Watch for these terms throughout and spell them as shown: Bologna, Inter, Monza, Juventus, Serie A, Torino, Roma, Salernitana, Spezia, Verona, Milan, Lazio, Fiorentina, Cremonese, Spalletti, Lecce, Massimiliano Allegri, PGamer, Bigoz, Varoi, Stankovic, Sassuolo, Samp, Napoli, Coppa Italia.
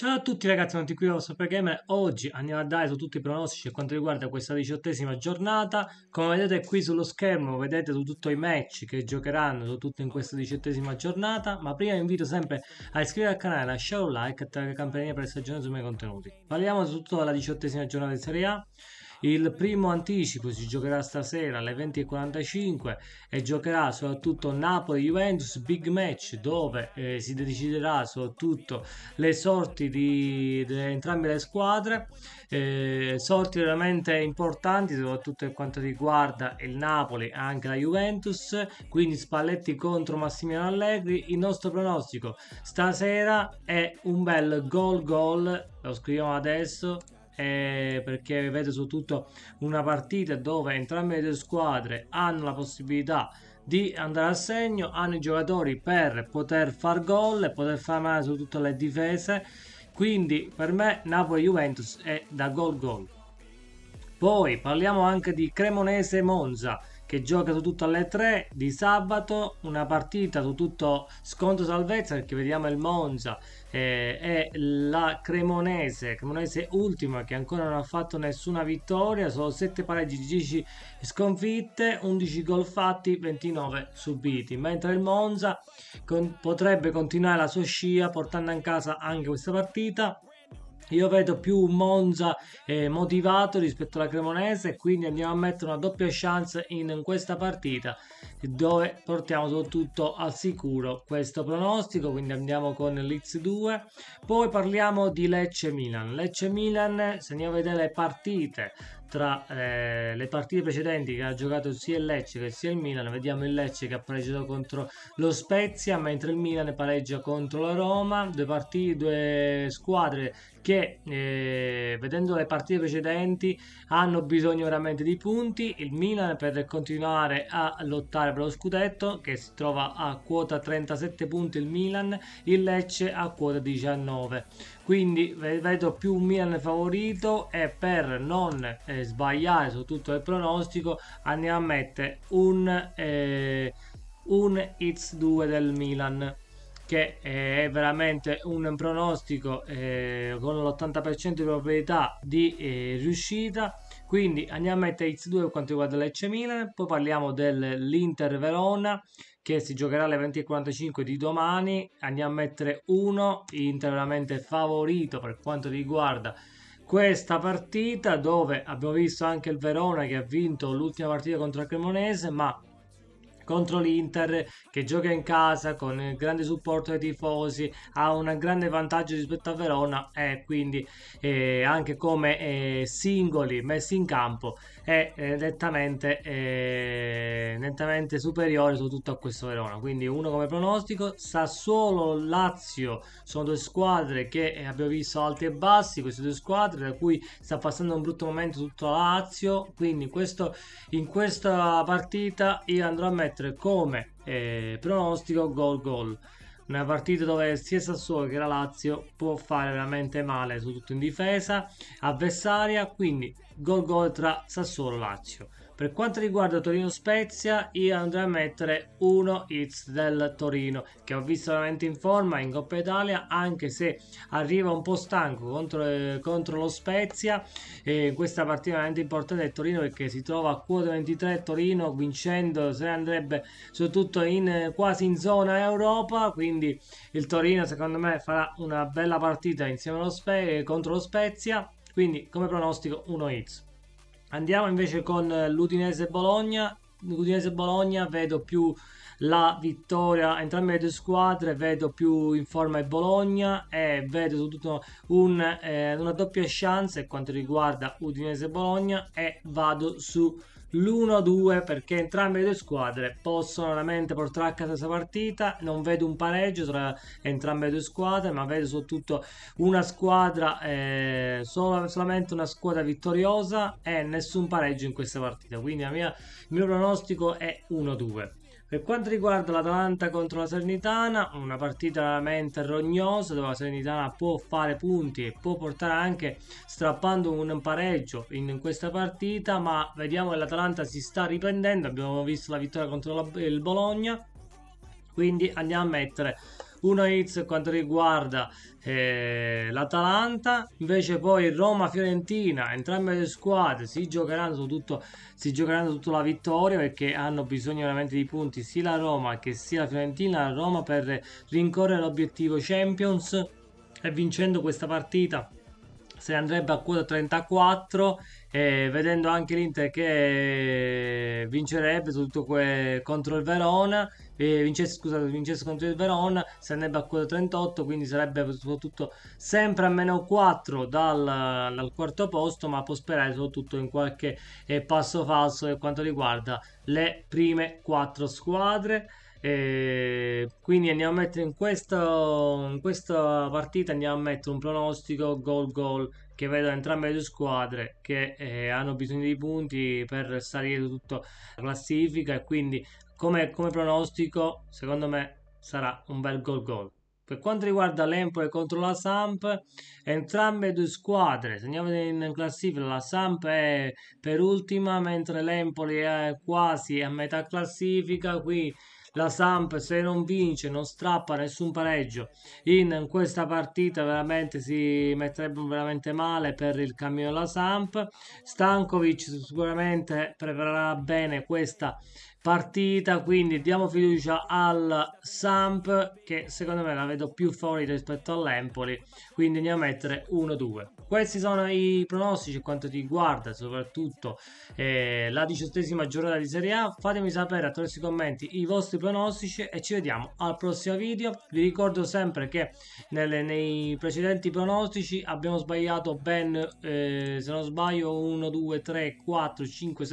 Ciao a tutti ragazzi, benvenuti qui al PGamer. Oggi andiamo a dare su tutti i pronostici per quanto riguarda questa 18ª giornata. Come vedete qui sullo schermo vedete su tutto i match che giocheranno su tutto in questa 18ª giornata. Ma prima vi invito sempre a iscrivervi al canale, lasciare un like e attivare la campanellina per essere aggiornati sui miei contenuti. Parliamo su tutta la 18ª giornata di Serie A. Il primo anticipo si giocherà stasera alle 20:45 e giocherà soprattutto Napoli-Juventus, big match dove si deciderà soprattutto le sorti di entrambe le squadre, sorti veramente importanti soprattutto per quanto riguarda il Napoli e anche la Juventus, quindi Spalletti contro Massimiliano Allegri. Il nostro pronostico stasera è un bel gol, lo scriviamo adesso, perché vedo soprattutto una partita dove entrambe le due squadre hanno la possibilità di andare a segno, hanno i giocatori per poter far gol e poter far male su tutte le difese, quindi per me Napoli-Juventus è da gol. Poi parliamo anche di Cremonese-Monza che gioca su tutto alle 3 di sabato, una partita su tutto sconto salvezza perché vediamo il Monza e la Cremonese ultima che ancora non ha fatto nessuna vittoria, solo 7 pareggi, 10 sconfitte, 11 gol fatti, 29 subiti, mentre il Monza potrebbe continuare la sua scia portando in casa anche questa partita. Io vedo più Monza motivato rispetto alla Cremonese, quindi andiamo a mettere una doppia chance in questa partita dove portiamo soprattutto al sicuro questo pronostico, quindi andiamo con l'X2. Poi parliamo di Lecce-Milan. Lecce-Milan, se andiamo a vedere le partite tra le partite precedenti che ha giocato sia il Lecce che sia il Milan, vediamo il Lecce che ha pareggiato contro lo Spezia, mentre il Milan pareggia contro la Roma. Due squadre che vedendo le partite precedenti hanno bisogno veramente di punti, il Milan per continuare a lottare per lo scudetto che si trova a quota 37 punti, il Lecce a quota 19, quindi vedo più un Milan favorito e per non sbagliare su tutto il pronostico andiamo a mettere un X2 del Milan, che è veramente un pronostico con l'80% di probabilità di riuscita, quindi andiamo a mettere X2 per quanto riguarda Lecce Milan. Poi parliamo dell'Inter Verona che si giocherà alle 20:45 di domani, andiamo a mettere 1, Inter veramente favorito per quanto riguarda questa partita dove abbiamo visto anche il Verona che ha vinto l'ultima partita contro il Cremonese, ma contro l'Inter che gioca in casa con il grande supporto dei tifosi ha un grande vantaggio rispetto a Verona e quindi anche come singoli messi in campo è nettamente superiore soprattutto a questo Verona, quindi 1 come pronostico. Sassuolo Lazio sono due squadre che abbiamo visto alti e bassi, queste due squadre da cui sta passando un brutto momento tutta la Lazio, quindi in questa partita io andrò a mettere come pronostico gol, una partita dove sia Sassuolo che la Lazio può fare veramente male soprattutto in difesa avversaria, quindi gol tra Sassuolo e Lazio. Per quanto riguarda Torino Spezia io andrei a mettere 1 hits del Torino che ho visto veramente in forma in Coppa Italia, anche se arriva un po' stanco contro lo Spezia, questa partita veramente importante del Torino perché si trova a quota 23, Torino vincendo se ne andrebbe soprattutto quasi in zona Europa, quindi il Torino secondo me farà una bella partita insieme contro lo Spezia, quindi come pronostico 1 hits. Andiamo invece con l'Udinese-Bologna. L'Udinese-Bologna vedo più la vittoria, entrambe le due squadre, vedo più in forma il Bologna e vedo soprattutto una doppia chance per quanto riguarda Udinese-Bologna e vado su l'1-2 perché entrambe le due squadre possono veramente portare a casa questa partita. Non vedo un pareggio tra entrambe le due squadre, ma vedo soprattutto una squadra solamente una squadra vittoriosa e nessun pareggio in questa partita, quindi il mio pronostico è 1-2. Per quanto riguarda l'Atalanta contro la Salernitana, una partita veramente rognosa dove la Salernitana può fare punti e può portare anche strappando un pareggio in questa partita, ma vediamo che l'Atalanta si sta riprendendo, abbiamo visto la vittoria contro il Bologna, quindi andiamo a mettere una hits quanto riguarda l'Atalanta. Invece poi Roma-Fiorentina, entrambe le squadre si giocheranno tutta la vittoria, perché hanno bisogno veramente di punti sia la Roma che sia la Fiorentina. La Roma per rincorrere l'obiettivo Champions, e vincendo questa partita se andrebbe a quota 34, vedendo anche l'Inter che vincerebbe contro il Verona, vincesse contro il Verona, se andrebbe a quota 38, quindi sarebbe soprattutto sempre a meno 4 dal quarto posto, ma può sperare soprattutto in qualche passo falso per quanto riguarda le prime 4 squadre. Quindi andiamo a mettere in questa partita un pronostico gol che vedo entrambe le due squadre che hanno bisogno di punti per salire tutta la classifica, e quindi come pronostico secondo me sarà un bel gol. Per quanto riguarda l'Empoli contro la Samp, entrambe due squadre, se andiamo in classifica, la Samp è per ultima, mentre l'Empoli è quasi a metà classifica. Qui la Samp, se non vince, non strappa nessun pareggio in questa partita, veramente si metterebbe veramente male per il cammino della Samp. Stankovic sicuramente preparerà bene questa partita, quindi diamo fiducia al Samp, che secondo me la vedo più favorita rispetto all'Empoli, quindi andiamo a mettere 1-2. Questi sono i pronostici quanto riguarda soprattutto la 18ª giornata di Serie A. Fatemi sapere attraverso i commenti i vostri pronostici e ci vediamo al prossimo video. Vi ricordo sempre che nei precedenti pronostici abbiamo sbagliato ben se non sbaglio 1, 2, 3, 4, 5,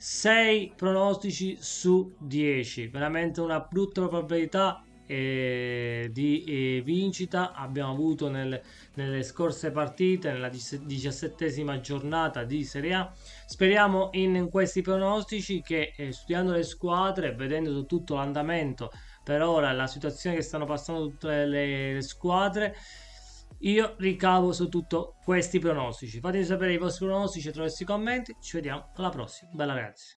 6 pronostici su 10, veramente una brutta probabilità di vincita abbiamo avuto nelle scorse partite, nella 17ª giornata di Serie A. Speriamo in questi pronostici che studiando le squadre, vedendo tutto l'andamento per ora, la situazione che stanno passando tutte le squadre, io ricavo su tutto questi pronostici. Fatemi sapere i vostri pronostici attraverso i commenti. Ci vediamo alla prossima. Bella ragazzi.